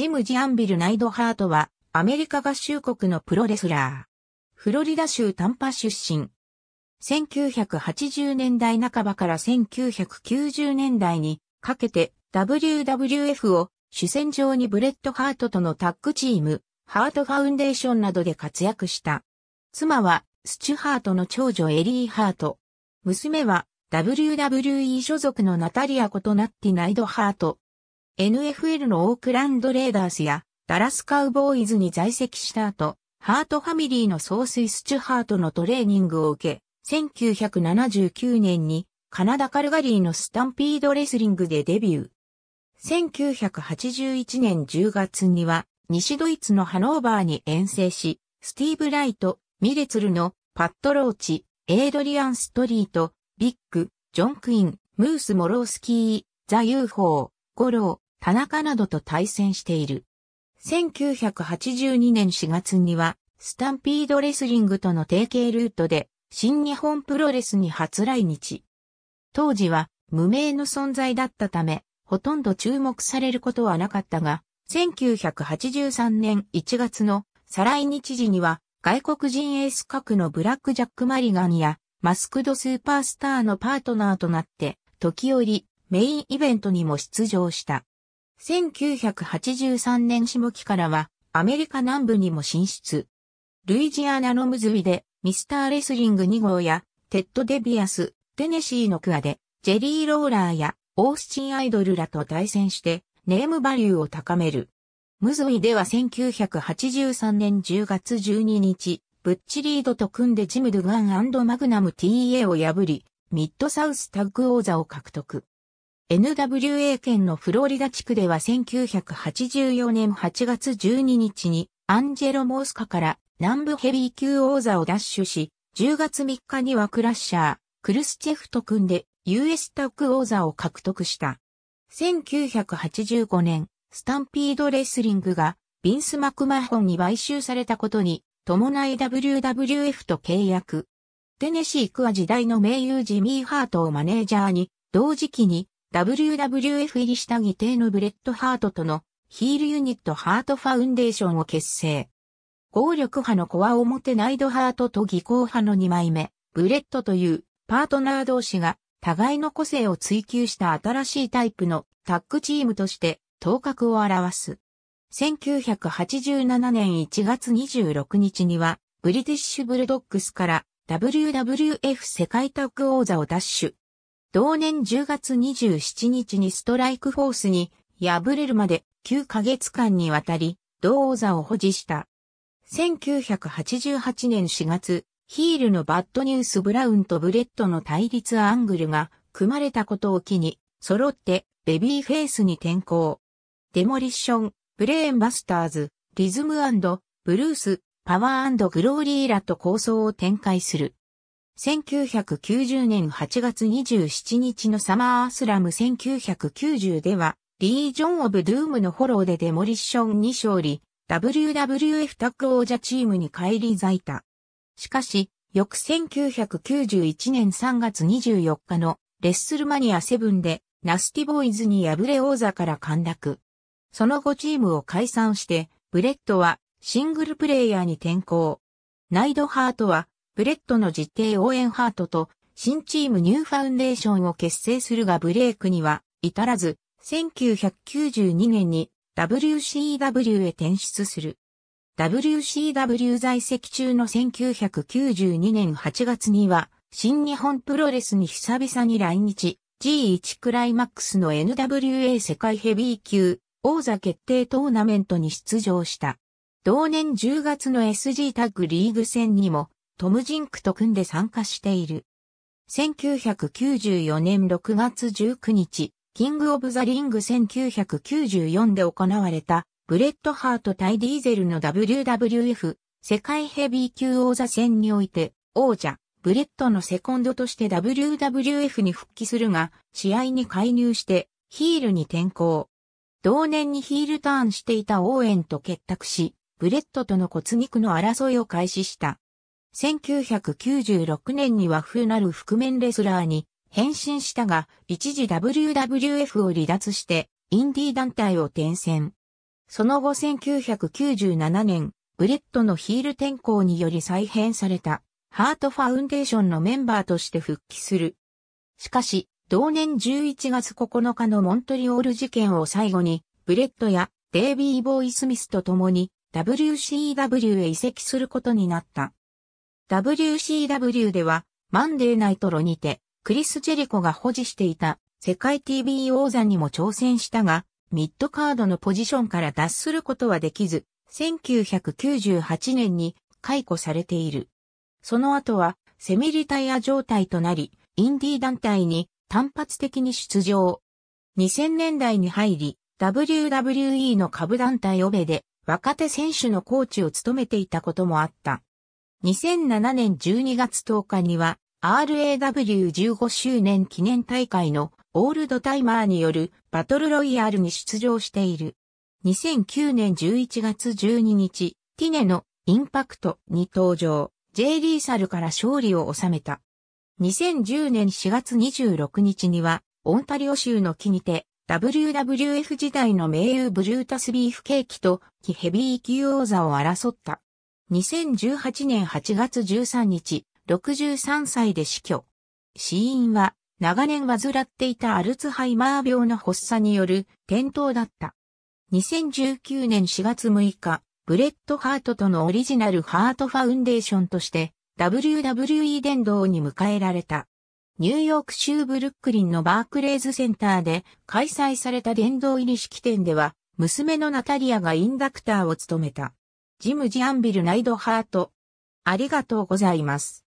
ジム・ジアンビル・ナイドハートは、アメリカ合衆国のプロレスラー。フロリダ州タンパ出身。1980年代半ばから1990年代にかけて WWF を主戦場にブレッド・ハートとのタッグチーム、ハートファウンデーションなどで活躍した。妻はスチュハートの長女エリー・ハート。娘は WWE 所属のナタリアことナッティ・ナイドハート。NFL のオークランド・レイダースやダラスカウボーイズに在籍した後、ハートファミリーの総帥スチュハートのトレーニングを受け、1979年にカナダカルガリーのスタンピードレスリングでデビュー。1981年10月には西ドイツのハノーバーに遠征し、スティーブ・ライト、ミレツルのパット・ローチ、エイドリアン・ストリート、ビッグ、ジョン・クイン、ムース・モロースキー、ザ・ UFO、ゴロー、田中などと対戦している。1982年4月には、スタンピードレスリングとの提携ルートで、新日本プロレスに初来日。当時は、無名の存在だったため、ほとんど注目されることはなかったが、1983年1月の再来日時には、外国人エース格のブラック・ジャック・マリガンや、マスクド・スーパースターのパートナーとなって、時折、メインイベントにも出場した。1983年下期からはアメリカ南部にも進出。ルイジアナのムズウィでミスターレスリング2号やテッド・デビアス、テネシーのクアでジェリー・ローラーやオースチン・アイドルらと対戦してネームバリューを高める。ムズウィでは1983年10月12日、ブッチ・リードと組んでジム・ドゥガン&マグナム TA を破り、ミッドサウスタッグ王座を獲得。NWA 圏のフロリダ地区では1984年8月12日にアンジェロ・モースカから南部ヘビー級王座を奪取し、10月3日にはクラッシャー、クルスチェフと組んで US タッグ王座を獲得した。1985年、スタンピードレスリングがビンス・マクマホンに買収されたことに伴い WWF と契約。テネシー・クア時代の盟友ジミー・ハートをマネージャーに、同時期にWWF 入りした義弟のブレッド・ハートとのヒールユニットハートファウンデーションを結成。強力派のコア表ナイドハートと技巧派の2枚目、ブレッドというパートナー同士が互いの個性を追求した新しいタイプのタッグチームとして頭角を現す。1987年1月26日にはブリティッシュ・ブルドッグスから WWF 世界タッグ王座を奪取。同年10月27日にストライクフォースに敗れるまで9ヶ月間にわたり同王座を保持した。1988年4月、ヒールのバッドニュース・ブラウンとブレッドの対立アングルが組まれたことを機に揃ってベビーフェイスに転向。デモリッション、ブレーンバスターズ、リズム&ブルース、パワー&グローリーらと抗争を展開する。1990年8月27日のサマースラム1990では、リージョン・オブ・ドゥームのフォローでデモリッションに勝利、WWF タッグ王者チームに返り咲いた。しかし、翌1991年3月24日のレッスルマニア7で、ナスティボーイズに敗れ王座から陥落。その後チームを解散して、ブレッドはシングルプレイヤーに転向。ナイドハートは、ブレッドの実弟オーエン・ハートと新チームニューファウンデーションを結成するがブレイクには至らず、1992年に WCW へ転出する。WCW 在籍中の1992年8月には新日本プロレスに久々に来日、G1 クライマックスの NWA 世界ヘビー級王座決定トーナメントに出場した。同年10月の SG タッグリーグ戦にも、トム・ジンクと組んで参加している。1994年6月19日、キング・オブ・ザ・リング1994で行われた、ブレッド・ハート対ディーゼルの WWF 世界ヘビー級王座戦において、王者、ブレッドのセコンドとして WWF に復帰するが、試合に介入して、ヒールに転向。同年にヒールターンしていたオーエンと結託し、ブレッドとの骨肉の争いを開始した。1996年に和風なる覆面レスラーに変身したが、一時 WWF を離脱してインディー団体を転戦。その後1997年、ブレットのヒール転向により再編された、ハートファウンデーションのメンバーとして復帰する。しかし、同年11月9日のモントリオール事件を最後に、ブレットやデイビー・ボーイ・スミスと共に WCW へ移籍することになった。WCW では、マンデーナイトロにて、クリス・ジェリコが保持していた世界 TV 王座にも挑戦したが、ミッドカードのポジションから脱することはできず、1998年に解雇されている。その後はセミリタイア状態となり、インディー団体に単発的に出場。2000年代に入り、WWE の下部団体オベで若手選手のコーチを務めていたこともあった。2007年12月10日には RAW15 周年記念大会のオールドタイマーによるバトルロイヤルに出場している。2009年11月12日、ティネのインパクトに登場、Jリーサルから勝利を収めた。2010年4月26日には、オンタリオ州の木にて、WWF 時代の名優ブルータスビーフケーキと木ヘビー級王座を争った。2018年8月13日、63歳で死去。死因は、長年患っていたアルツハイマー病の発作による転倒だった。2019年4月6日、ブレット・ハートとのオリジナルハートファウンデーションとして、WWE 殿堂に迎えられた。ニューヨーク州ブルックリンのバークレーズセンターで開催された殿堂入り式典では、娘のナタリアがインダクターを務めた。ジム・ジアンビル・ナイド・ハート。ありがとうございます。